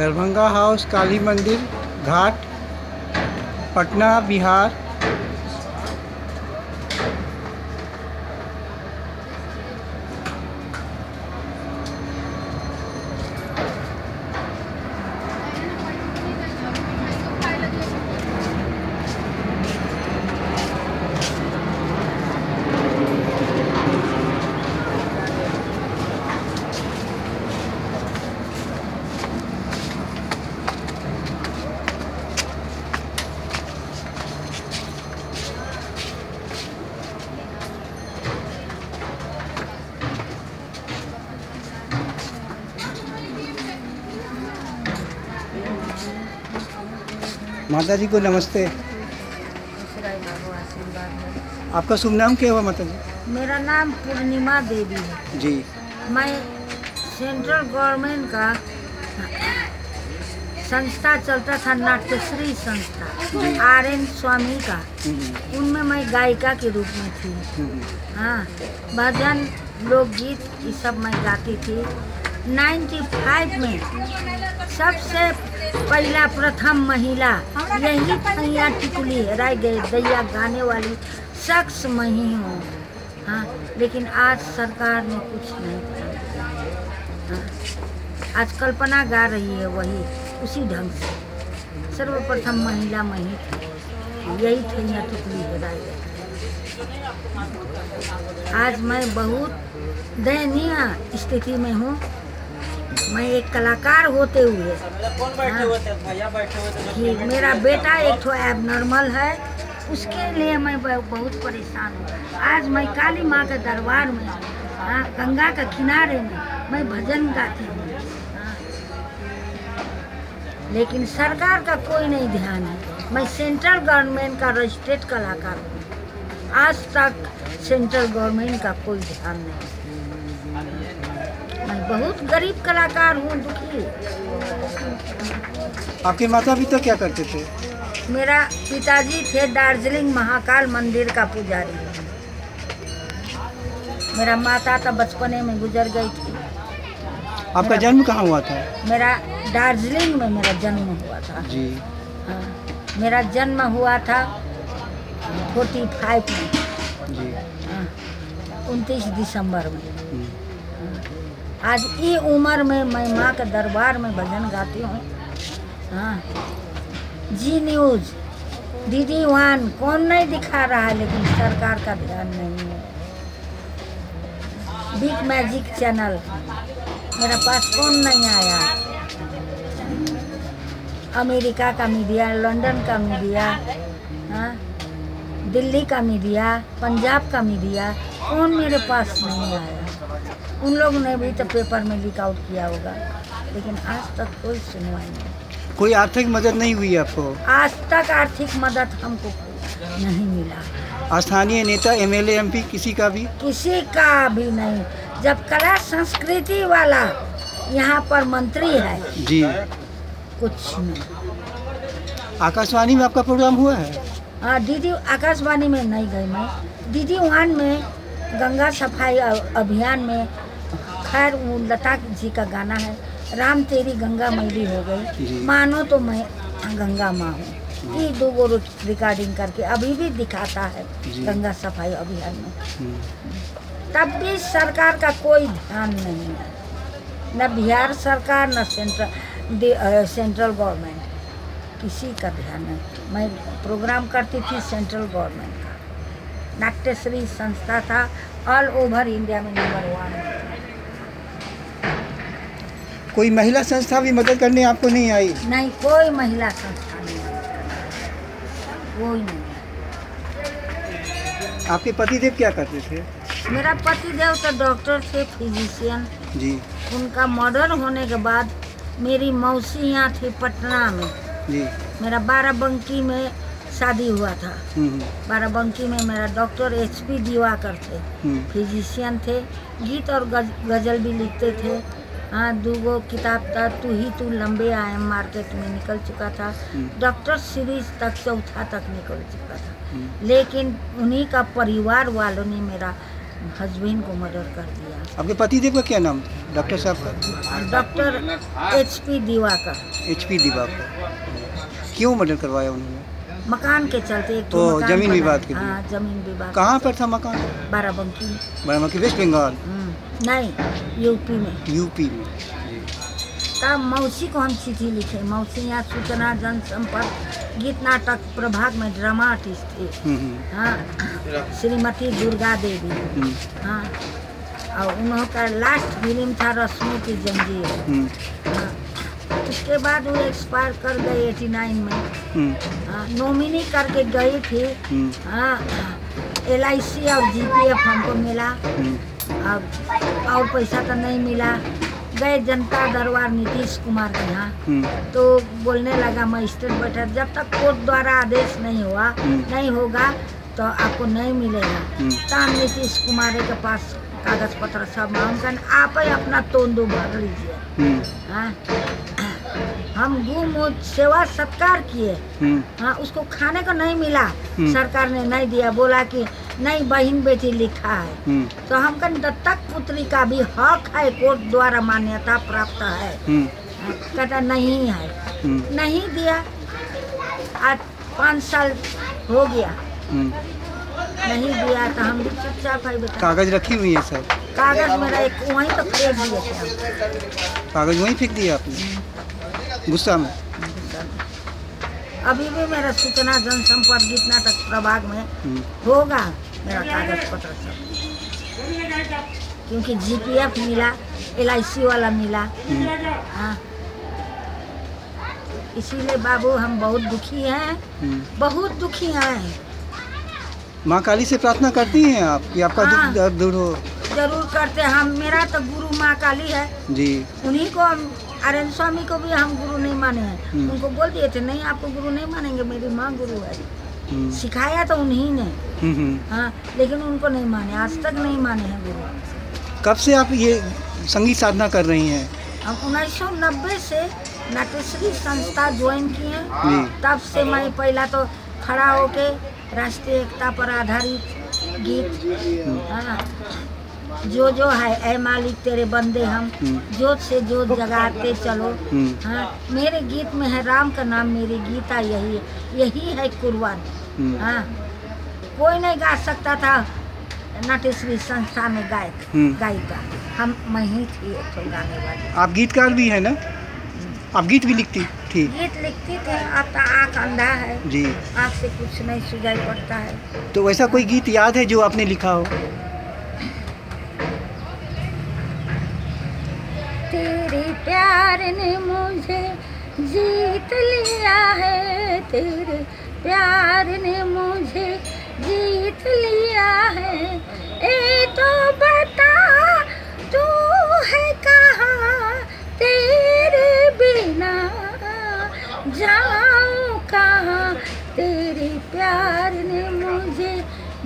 Darbhanga house, काली मंदिर घाट, पटना बिहार। माता जी को नमस्ते। आपका शुभ नाम क्या हुआ माता जी? मेरा नाम पूर्णिमा देवी है जी। मैं सेंट्रल गवर्नमेंट का संस्था चलता था नाट्यश्री संस्था, RN स्वामी का, उनमें मैं गायिका के रूप में थी। हाँ, भजन लोकगीत ये सब मैं गाती थी। 95 में सबसे पहला प्रथम महिला यही तैया टिकुली रह गई, दैया गाने वाली शख्स मैं ही हूँ। हाँ, लेकिन आज सरकार ने कुछ नहीं किया। हाँ, आज कल्पना गा रही है वही, उसी ढंग से। सर्वप्रथम महिला मैं ही थी, यही तैया टिकुली रह गई। आज मैं बहुत दयनीय स्थिति में हूँ। मैं एक कलाकार होते हुए, कि मेरा बेटा एक तो एबनॉर्मल है, उसके लिए मैं बहुत परेशान हूँ। आज मैं काली माँ के दरबार में, हाँ, गंगा के किनारे में मैं भजन गाती हूँ। लेकिन सरकार का कोई नहीं ध्यान है। मैं सेंट्रल गवर्नमेंट का रजिस्ट्रेट कलाकार हूँ। आज तक सेंट्रल गवर्नमेंट का कोई ध्यान नहीं। बहुत गरीब कलाकार हूँ, दुखी। आपके माता पिता क्या करते थे? मेरा पिताजी थे दार्जिलिंग महाकाल मंदिर का पुजारी। मेरा माता तो बचपने में गुजर गई थी। आपका जन्म कहाँ हुआ था? मेरा दार्जिलिंग में मेरा जन्म हुआ था जी। हाँ, मेरा जन्म हुआ था 45 में जी। हाँ, 29 दिसंबर में। आज ये उम्र में मैं माँ के दरबार में भजन गाती हूँ। हाँ, जी न्यूज DD1 कौन नहीं दिखा रहा है, लेकिन सरकार का ध्यान नहीं है। बिग मैजिक चैनल मेरा पास कौन नहीं आया। अमेरिका का मीडिया, लंदन का मीडिया, हाँ, दिल्ली का मीडिया, पंजाब का मीडिया, कौन मेरे पास नहीं आया। उन लोगों ने भी तो पेपर में लीक आउट किया होगा, लेकिन आज तक कोई सुनवाई नहीं। कोई आर्थिक मदद नहीं हुई आपको? आज तक आर्थिक मदद हमको नहीं मिला। स्थानीय नेता MLA MP किसी का भी नहीं। जब कला संस्कृति वाला यहाँ पर मंत्री है जी, कुछ नहीं। आकाशवाणी में आपका प्रोग्राम हुआ है? हाँ, DD आकाशवाणी में नहीं गई मैं। DD1 में गंगा सफाई अभियान में, खैर वो लता जी का गाना है, राम तेरी गंगा मैली हो गई, मानो तो मैं गंगा माँ हूँ। ये 2 रिकॉर्डिंग करके अभी भी दिखाता है गंगा सफाई अभियान में। तब भी सरकार का कोई ध्यान नहीं है, न बिहार सरकार न सेंट्रल गवर्नमेंट, किसी का ध्यान नहीं। मैं प्रोग्राम करती थी सेंट्रल गवर्नमेंट, नाट्यश्री संस्था था, ऑल ओवर इंडिया में नंबर 1। कोई महिला संस्था भी मदद करने आपको नहीं आई? नहीं, कोई महिला संस्था नहीं, कोई नहीं। आपके पतिदेव क्या करते थे? मेरा पतिदेव तो डॉक्टर थे, फिजिशियन जी। उनका मर्डर होने के बाद मेरी मौसी यहाँ थी पटना में जी। मेरा बाराबंकी में शादी हुआ था। बाराबंकी में मेरा डॉक्टर HP दिवाकर थे, फिजिशियन थे, गीत और गजल भी लिखते थे। हाँ, 2 किताब था, तू ही तू लंबे आए मार्केट में निकल चुका था, डॉक्टर सीरीज तक 4था तक निकल चुका था। लेकिन उन्हीं का परिवार वालों ने मेरा हस्बैंड को मर्डर कर दिया। आपके पतिदेव का क्या नाम था? डॉक्टर साहब? Doctor H P Diwakar. क्यों मर्डर करवाया उन्होंने? मकान के चलते। तो जमीन विवाद के लिए? जमीन विवाद। कहाँ पर था मकान? बाराबंकी, वेस्ट बंगाल? नहीं, यूपी में। तब मौसी को हम चिट्ठी लिखे। मौसी यहाँ सूचना जनसंपर्क गीत नाटक प्रभात में ड्रामा आर्टिस्ट थे। हाँ, श्रीमती दुर्गा देवी। हाँ, और उनका लास्ट फिल्म था रश्मि की जंग। उसके बाद वो एक्सपायर कर गए 89 में। नॉमिनी करके गई थी। हाँ, LIC और GPF हमको मिला। अब और पैसा तो नहीं मिला। गए जनता दरबार नीतीश कुमार के यहाँ, तो बोलने लगा मजिस्ट्रेट बैठक, जब तक कोर्ट द्वारा आदेश नहीं हुआ नहीं होगा तो आपको नहीं मिलेगा। तब नीतीश कुमार के पास कागज पत्र सब मांगकर आप ही अपना तोंदू भर लीजिए। हम गुम सेवा सत्कार किए। हाँ, उसको खाने को नहीं मिला, सरकार ने नहीं दिया। बोला कि नहीं बहन बेटी लिखा है, तो हम कह दत्तक पुत्री का भी हक है, कोर्ट द्वारा मान्यता प्राप्त है। कहता नहीं है, नहीं दिया। आज 5 साल हो गया नहीं दिया, तो हम भी चुपचाप है। कागज रखी हुई है सर? कागज मेरा एक वहीं तो फेंक दिया। कागज वहीं फेंक दिया आपने गुस्सा में? अभी भी मेरा सूचना जनसंपर्क गीत नाटक प्रभाग में होगा मेरा कागज पत्र सब, क्योंकि GPF मिला, LIC वाला मिला। हाँ, इसीलिए बाबू हम बहुत दुखी हैं। माँ काली से प्रार्थना करती हैं आप कि आपका दुख दर्द दूर हो? जरूर करते हैं हम। मेरा तो गुरु माँ काली है जी। उन्हीं को हम, आर एन स्वामी को भी हम गुरु नहीं माने हैं। उनको बोल दिए थे नहीं आपको गुरु नहीं मानेंगे, मेरी माँ गुरु है, सिखाया तो उन्हीं ने। हाँ, लेकिन उनको नहीं माने, आज तक नहीं माने हैं गुरु। कब से आप ये संगीत साधना कर रही हैं? हम 1990 से नाट्यश्री संस्था ज्वाइन किए, तब से मैं पहला तो खड़ा होके राष्ट्रीय एकता पर आधारित गीत, हाँ, जो है ऐ मालिक तेरे बंदे हम, जोत से जोत जगाते चलो। हाँ, मेरे गीत में है राम का नाम, मेरी गीता यही है कुर्बान। हाँ, कोई नहीं गा सकता था नाट्यश्री संस्था में गायिका, हम ही थी तो गाने वाले। आप गीतकार भी है ना? आप गीत भी लिखती थी? गीत लिखती थी। अब तो आँख अंधा है जी, आँख से कुछ नहीं सुझाई पड़ता है। तो वैसा कोई गीत याद है जो आपने लिखा हो? तेरे प्यार ने मुझे जीत लिया है, तेरे प्यार ने मुझे जीत लिया है, ए तो बता तू है कहाँ, तेरे बिना जाऊं कहाँ, तेरे प्यार ने मुझे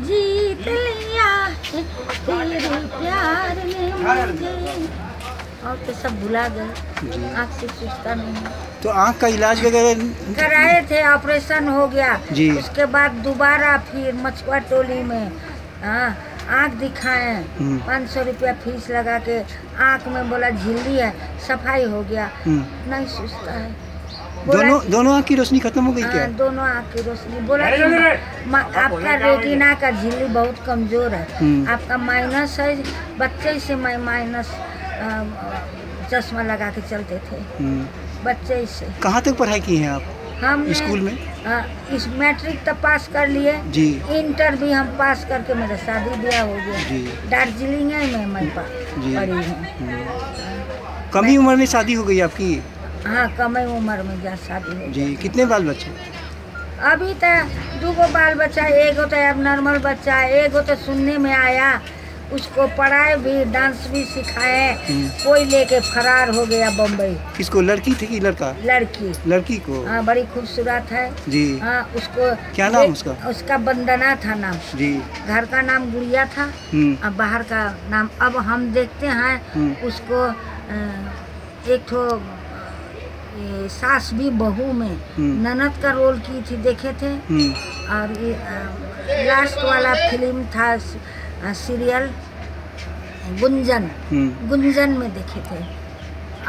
जीत लिया है, तेरे प्यार ने मुझे। और तो सब भुला गए, आँख से सुस्ता नहीं। तो आँख का इलाज वगैरह कराए थे, ऑपरेशन हो गया जी। उसके बाद दोबारा फिर मछुआ टोली में, हाँ, आँख दिखाए, 500 रुपया फीस लगा के आँख में बोला झिल्ली है, सफाई हो गया, नहीं सुस्ता है। दोनों आँख की रोशनी खत्म हो गई क्या? दोनों आँख की रोशनी। बोला आपका रेटिना का झिल्ली बहुत कमजोर है, आपका माइनस है, बच्चे से मैं माइनस चश्मा लगा के चलते थे बच्चे से। कहाँ तक पढ़ाई की है आप? हम स्कूल में इस मैट्रिक तक पास कर लिए जी, इंटर भी हम पास करके मेरा शादी ब्याह हो गया, दार्जिलिंग में मैं पढ़ी हूँ। कम ही उम्र में शादी हो गई आपकी? हाँ, कम ही उम्र में जा शादी हो जी। कितने बाल बच्चे? अभी तक 2 बाल बच्चा, एक होता है अब नॉर्मल बच्चा, एक होता सुनने में आया, उसको पढ़ाए भी, डांस भी सिखाए, कोई लेके फरार हो गया बम्बई। किसको? लड़की थी कि लड़का? लड़की को। हाँ, बड़ी खूबसूरत है जी। हाँ, उसको क्या नाम उसका? उसका वंदना था नाम जी। घर का नाम गुड़िया था, अब बाहर का नाम। अब हम देखते हैं उसको एक तो सास भी बहू में ननद का रोल की थी, देखे थे। और लास्ट वाला फिल्म था सीरियल गुंजन, गुंजन में देखे थे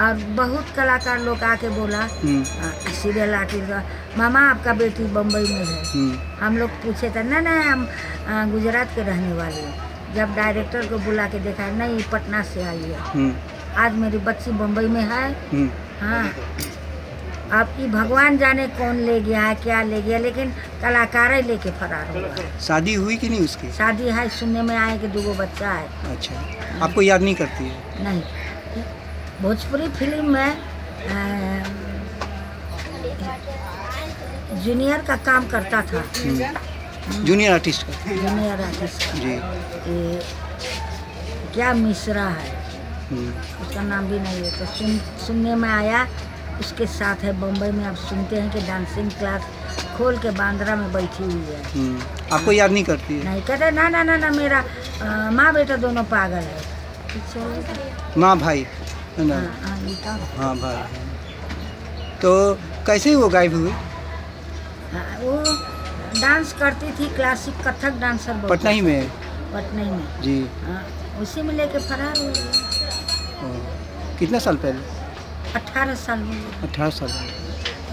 और बहुत कलाकार लोग आके बोला सीरियल आर्टिस्ट, मामा आपका बेटी बम्बई में है। हम लोग पूछे थे ना हम गुजरात के रहने वाले हैं। जब डायरेक्टर को बुला के देखा, नहीं पटना से आई है, आज मेरी बच्ची बम्बई में है। हाँ, अब ये भगवान जाने कौन ले गया है, क्या ले गया, लेकिन कलाकार ही लेके फरार हो गया। शादी हुई कि नहीं उसकी? शादी है, सुनने में आए कि 2 बच्चा है। अच्छा, आपको याद नहीं करती है? नहीं, भोजपुरी फिल्म में जूनियर का काम करता था, जूनियर आर्टिस्ट का, जूनियर आर्टिस्ट जी। क्या मिश्रा है, उसका नाम भी नहीं है। तो सुनने में आया उसके साथ है बम्बई में। आप सुनते हैं कि डांसिंग क्लास खोल के बांद्रा में बैठी हुई है। आपको याद नहीं करती है? नहीं, कहते ना ना ना ना मेरा माँ बेटा दोनों पागल है, माँ भाई है ना। हाँ भाई। तो कैसे वो गायब हुए? वो डांस करती थी, क्लासिक कथक डांसर, पटना ही में, पटना ही में जी। उसी में लेके फरार हो गए। कितना साल पहले? 18 साल में। 18 साल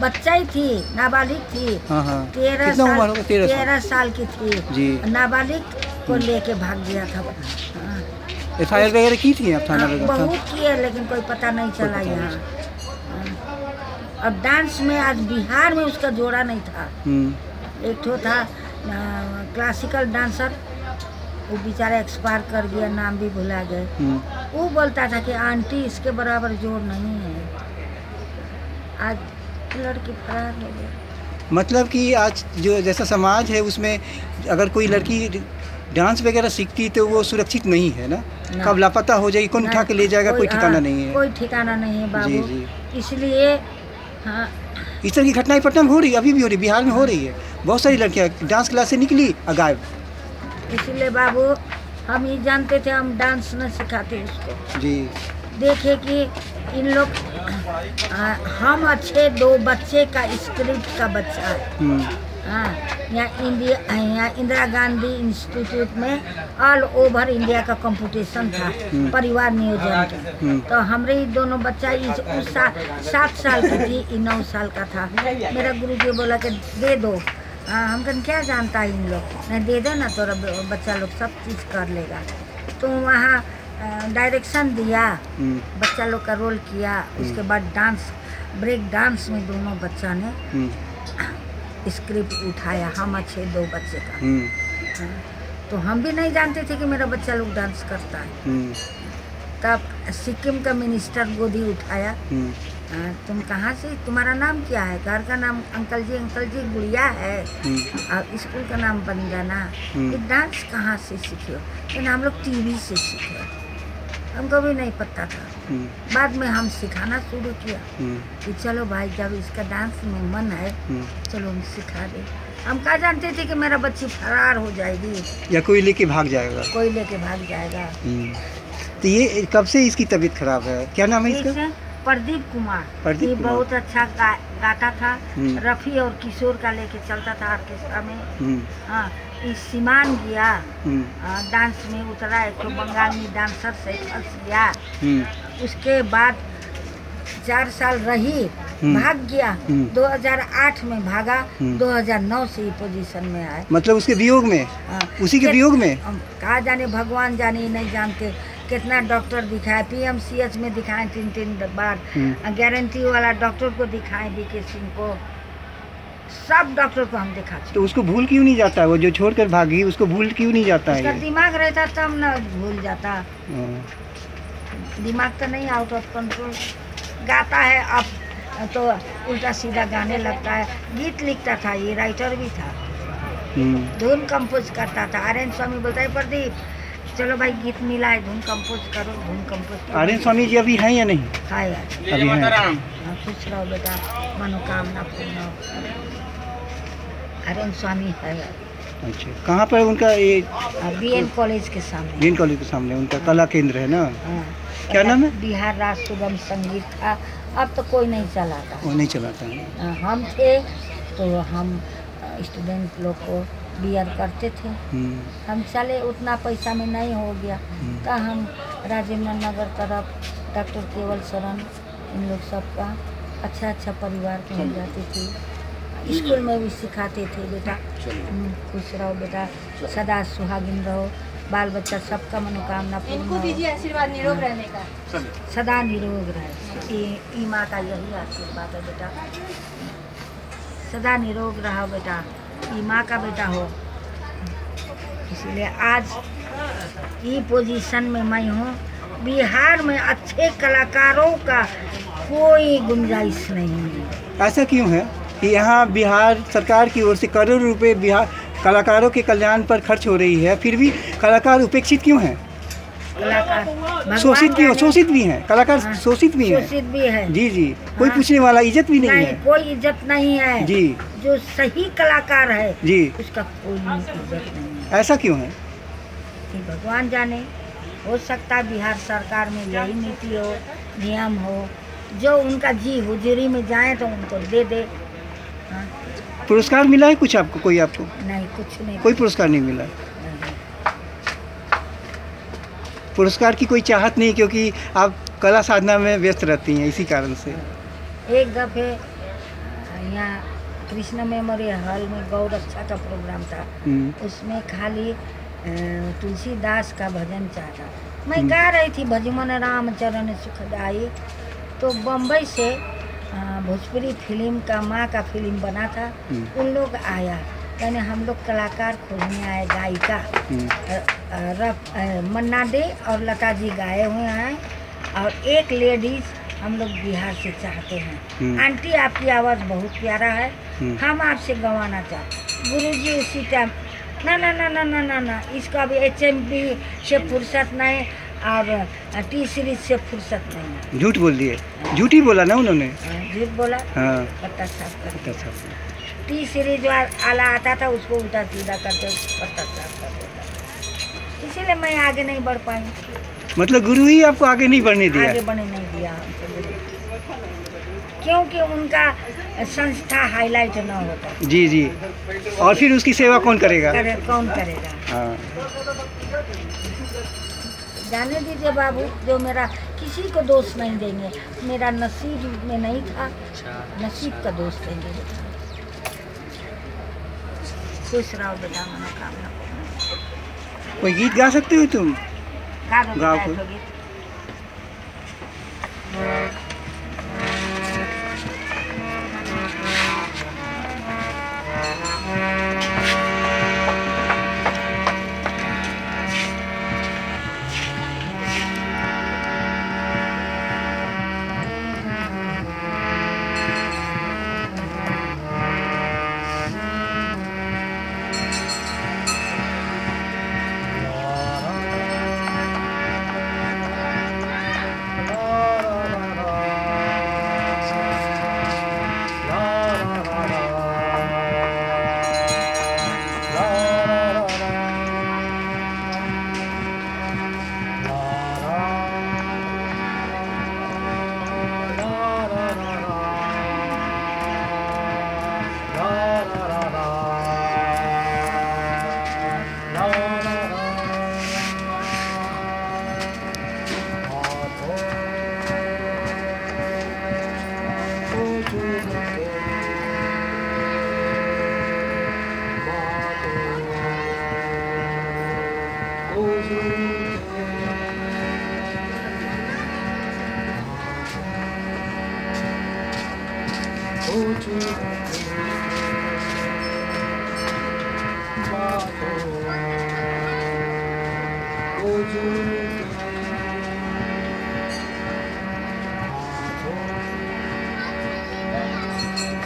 बच्चा ही थी, नाबालिग थी। हाँ। 13 साल की थी, नाबालिग को लेके भाग गया था। FIR वगैरह की थी आप थाना में? बहुत किए लेकिन कोई पता नहीं चला यहाँ। अब डांस में आज बिहार में उसका जोड़ा नहीं था। एक तो था क्लासिकल डांसर, वो बेचारा एक्सपायर कर गया, नाम भी भुला गए। वो बोलता था कि आंटी इसके बराबर जोड़ नहीं है। आज लड़की फरार हो गई। मतलब कि आज जो जैसा समाज है उसमें अगर कोई लड़की डांस वगैरह सीखती तो वो सुरक्षित नहीं है ना, कब लापता हो जाएगी, कौन उठा के ले जाएगा, कोई ठिकाना नहीं है, कोई ठिकाना नहीं है बाबू। इसलिए हाँ, इस तरह की घटनाएं पटना में हो रही, अभी भी हो रही, बिहार में हो रही है। बहुत सारी लड़कियाँ डांस क्लास से निकली और गायब। इसलिए बाबू हम ये जानते थे, हम डांस न सिखाते उसको जी। देखे कि इन लोग, हम अच्छे 2 बच्चे का स्क्रिप्ट का बच्चा है। हाँ, यहाँ इंदिरा गांधी इंस्टीट्यूट में ऑल ओवर इंडिया का कंपटीशन था परिवार नियोजन का। तो हमारे ही दोनों बच्चा इस 7 साल की थी, 9 साल का था। मेरा गुरुजी बोला कि दे दो। हमकन क्या जानता है इन लोग, नहीं दे दो ना तो बच्चा लोग सब चीज़ कर लेगा। तो वहाँ डायरेक्शन दिया, बच्चा लोग का रोल किया। उसके बाद डांस, ब्रेक डांस में दोनों बच्चा ने स्क्रिप्ट उठाया, हम अच्छे 2 बच्चे का। तो हम भी नहीं जानते थे कि मेरा बच्चा लोग डांस करता है। तब सिक्किम का मिनिस्टर गोदी उठाया, तुम कहाँ से, तुम्हारा नाम क्या है? घर का नाम अंकल जी, अंकल जी गुड़िया है। और स्कूल का नाम बन जाना। ये डांस कहाँ से सीखे हो? लेकिन हम लोग टीवी से सीखे, हमको भी नहीं पता था। बाद में हम सिखाना शुरू किया कि चलो भाई जब इसका डांस में मन है चलो हम सिखा दे। हम क्या जानते थे कि मेरा बच्ची फरार हो जाएगी या कोई लेके भाग जाएगा, कोई लेके भाग जाएगा। तो ये कब से इसकी तबीयत खराब है? क्या नाम है इसका? प्रदीप कुमार। ये बहुत अच्छा गाता था, रफ़ी और किशोर का लेके चलता था ऑर्केस्ट्रा में। हाँ, इस सीमान गया डांस में उतरा, एक तो बंगाली डांसर से फंस गया। उसके बाद 4 साल रही, भाग गया। 2008 में भागा, 2009 से पोजीशन में आए। मतलब उसके वियोग में, उसी के वियोग में कहा जाने, भगवान जाने, नहीं जानते कितना डॉक्टर दिखाए। PMCH में दिखाए 3-3 बार, गारंटी वाला डॉक्टर को दिखाए, BK सिंह को, सब डॉक्टर को हम दिखा। तो उसको भूल क्यों नहीं जाता है? वो जो छोड़कर भागी उसको भूल क्यों नहीं जाता है? दिमाग रहता तब ना भूल जाता, दिमाग तो नहीं आउट ऑफ कंट्रोल। गाता है अब तो उल्टा सीधा गाने लगता है। गीत लिखता था, ये राइटर भी था, धुन कंपोज करता था। आर एन स्वामी बोलता है प्रदीप चलो भाई गीत मिला है, धुन कंपोज करो, धुन कंपोज करो। आर एन स्वामी जी अभी हैं या नहीं? हाँ यार, अभी हैं। खुश रहो बेटा, मनोकामना पूर्ण हो। आर एन स्वामी है। अच्छा, कहाँ पर उनका? ये BN कॉलेज के सामने, BN कॉलेज के सामने उनका कला केंद्र है ना। क्या नाम है? बिहार राष्ट्रीय संगीत था, अब तो कोई नहीं चलाता, वो नहीं चलाता। हम थे तो हम स्टूडेंट लोग को बियर करते थे। हम चले, उतना पैसा में नहीं हो गया तो हम राजेंद्र नगर तरफ डॉक्टर केवल शरण, इन लोग सबका अच्छा अच्छा परिवार के मिल जाती थी। स्कूल में भी सिखाते थे, बेटा खुश रहो, बेटा सदा सुहागिन रहो, बाल बच्चा सबका मनोकामना पूर्ण हो, आशीर्वाद निरोग रहने का, सदा निरोग रहे, ये माँ का यही आशीर्वाद है। बेटा सदा निरोग रहो, बेटा ये माँ का बेटा हो, इसलिए आज ये पोजीशन में मैं हूँ। बिहार में अच्छे कलाकारों का कोई गुंजाइश नहीं है। ऐसा क्यों है कि यहाँ बिहार सरकार की ओर से करोड़ों रुपए बिहार कलाकारों के कल्याण पर खर्च हो रही है, फिर भी कलाकार उपेक्षित क्यों हैं? कलाकार शोषित क्यों, शोषित भी हैं कलाकार, शोषित भी हैं, शोषित भी है जी जी, कोई पूछने वाला, इज्जत भी नहीं है, कोई इज्जत नहीं है जी। जो सही कलाकार है जी उसका कोई इज्जत नहीं है। ऐसा क्यों है? भगवान जाने, हो सकता बिहार सरकार में यही नीति हो, नियम हो, जो उनका जी हुजूरी में जाए तो उनको दे दे। हाँ। पुरस्कार मिला है कुछ आपको? कोई आपको नहीं, कुछ नहीं, कोई पुरस्कार नहीं मिला। पुरस्कार की कोई चाहत नहीं, क्योंकि आप कला साधना में व्यस्त रहती हैं, इसी कारण से। एक दफे यहाँ कृष्णा मेमोरियल हॉल में गौ रक्षा का प्रोग्राम था, उसमें खाली तुलसीदास का भजन चाहता, मैं गा रही थी भजमन रामचरण सुखदाई, तो बम्बई से भोजपुरी फिल्म का, माँ का फिल्म बना था, उन लोग आया, यानी हम लोग कलाकार खोजने आए, गायिका मन्ना दे और लता जी गाए हुए हैं, और एक लेडीज हम लोग बिहार से चाहते हैं, आंटी आपकी आवाज़ बहुत प्यारा है, हम आपसे गवाना चाहते। गुरुजी उसी टाइम ना ना ना ना ना ना ना, इसको अभी एचएमबी से फुर्सत नहीं और टी सीरीज से फुर्सत नहीं। झूठ बोल दिए, झूठ ही बोला ना उन्होंने, झूठ बोला। हाँ। पत्ता साफ करता, टी सीरीज जो आला आता था उसको उल्टा सीधा करके पत्ता साफ कर देता, इसीलिए मैं आगे नहीं बढ़ पाई। मतलब गुरु ही आपको आगे नहीं बढ़ने दिया, आगे बढ़ने नहीं दिया, क्योंकि उनका संस्था हाईलाइट ना होता जी जी, और फिर उसकी सेवा कौन करेगा, कौन करेगा। हाँ। जाने दीजिए बाबू, जो मेरा किसी को दोष नहीं देंगे, मेरा नसीब में नहीं था, नसीब का दोष देंगे। खुश रहो बेटा, मनोकामना। कोई गीत गा सकते हो तुम? गाओ गीत।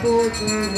Go to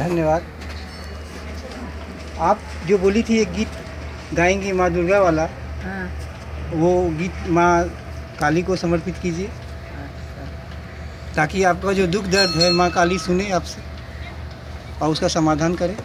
धन्यवाद। आप जो बोली थी एक गीत गाएंगी माँ दुर्गा वाला, वो गीत माँ काली को समर्पित कीजिए ताकि आपका जो दुख दर्द है माँ काली सुने आपसे और उसका समाधान करे।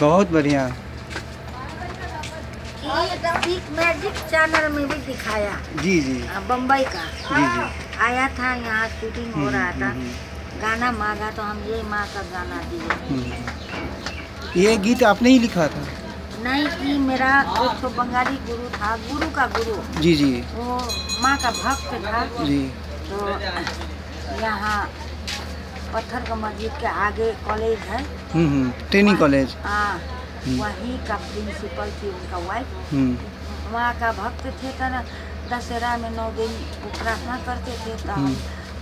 बहुत बढ़िया। बिग मैजिक चैनल में भी दिखाया। जी जी। बम्बई का। जी जी। आया था यहाँ, शूटिंग हो रहा था, गाना मांगा तो हम ये माँ का गाना दिए। ये गीत आपने ही लिखा था? नहीं कि मेरा एक तो बंगाली गुरु था, गुरु का गुरु। जी जी। वो माँ का भक्त था। जी। तो यहाँ पत्थर का मस्जिद के आगे कॉलेज है, ट्रेनिंग कॉलेज, हाँ, वहीं का प्रिंसिपल थी उनका वाइफ। माँ का भक्त थे तो दशहरा में 9 दिन प्रार्थना करते थे। तो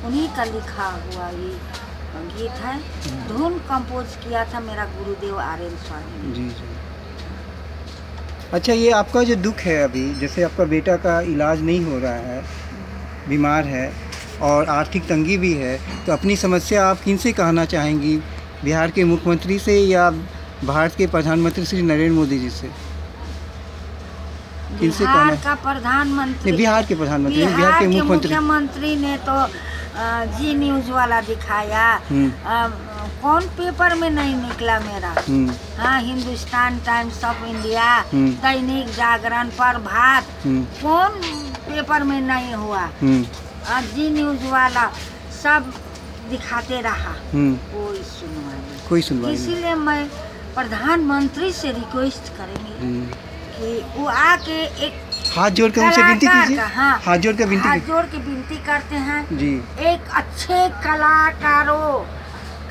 उन्हीं का लिखा हुआ ये गीत है। धुन कंपोज किया था मेरा गुरुदेव आर एन स्वामी। जी जी। अच्छा, ये आपका जो दुख है अभी, जैसे आपका बेटा का इलाज नहीं हो रहा है, बीमार है और आर्थिक तंगी भी है, तो अपनी समस्या आप किन से कहना चाहेंगी? बिहार के मुख्यमंत्री से या भारत के प्रधानमंत्री श्री नरेंद्र मोदी जी से? किन से कहना? बिहार का प्रधानमंत्री, बिहार के प्रधानमंत्री, बिहार के मुख्यमंत्री ने तो जी न्यूज वाला दिखाया, कौन पेपर में नहीं निकला मेरा। हाँ, Hindustan times, of India, Dainik Jagran, प्रभात, कौन पेपर में नहीं हुआ। जी न्यूज वाला सब दिखाते रहा, कोई सुनवाई, कोई सुनवाई। इसीलिए मैं प्रधानमंत्री से रिक्वेस्ट करेंगी कि वो आके एक हाथ जोड़ के उनसे विनती कीजिए। हाँ, हाथ जोड़ के विनती करते हैं। जी। एक अच्छे कलाकारों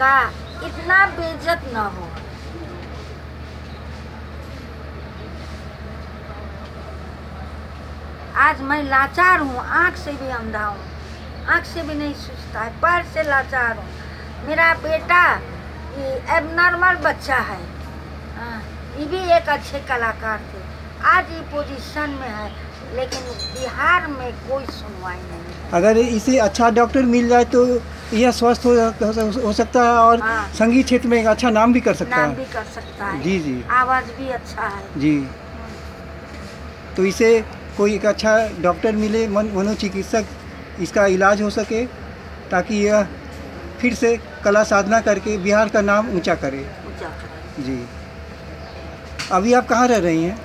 का इतना बेइज्जत ना हो। आज मैं लाचार हूँ, आँख से भी अंधा हूँ, आँख से भी नहीं सोचता है, पैर से लाचार हूँ। मेरा बेटा एबनॉर्मल बच्चा है, ये भी एक अच्छे कलाकार थे, आज ये पोजीशन में है, लेकिन बिहार में कोई सुनवाई नहीं। अगर इसे अच्छा डॉक्टर मिल जाए तो यह स्वस्थ हो सकता है और संगीत क्षेत्र में एक अच्छा नाम भी कर सकता है। जी जी। आवाज़ भी अच्छा है। जी। तो इसे कोई एक अच्छा डॉक्टर मिले, मनोचिकित्सक, इसका इलाज हो सके, ताकि यह फिर से कला साधना करके बिहार का नाम ऊंचा करे। जी। अभी आप कहाँ रह रही हैं?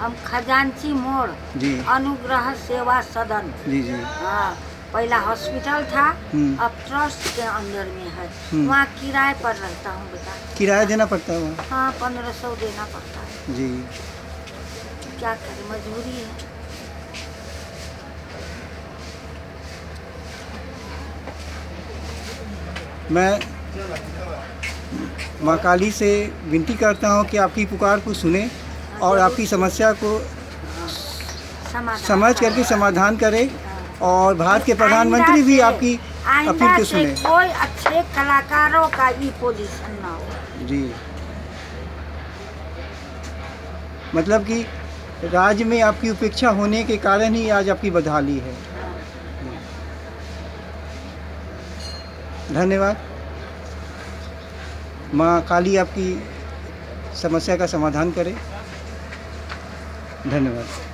हम खजांची मोड़। जी। अनुग्रह सेवा सदन। जी जी। हाँ, पहला हॉस्पिटल था, अब ट्रस्ट के अंदर में है। वहाँ किराए पर रहता हूँ बेटा। किराया देना पड़ता है? हाँ, 1500 देना पड़ता है। जी। क्या करें, मजबूरी है। मैं माँ काली से विनती करता हूँ कि आपकी पुकार को सुने और आपकी समस्या को समझ करके समाधान करे, और भारत के प्रधानमंत्री भी आपकी अपील को सुने। कोई अच्छे कलाकारों का ये पोजीशन ना हो। जी। मतलब कि राज्य में आपकी उपेक्षा होने के कारण ही आज आपकी बदहाली है। धन्यवाद। माँ काली आपकी समस्या का समाधान करे। धन्यवाद।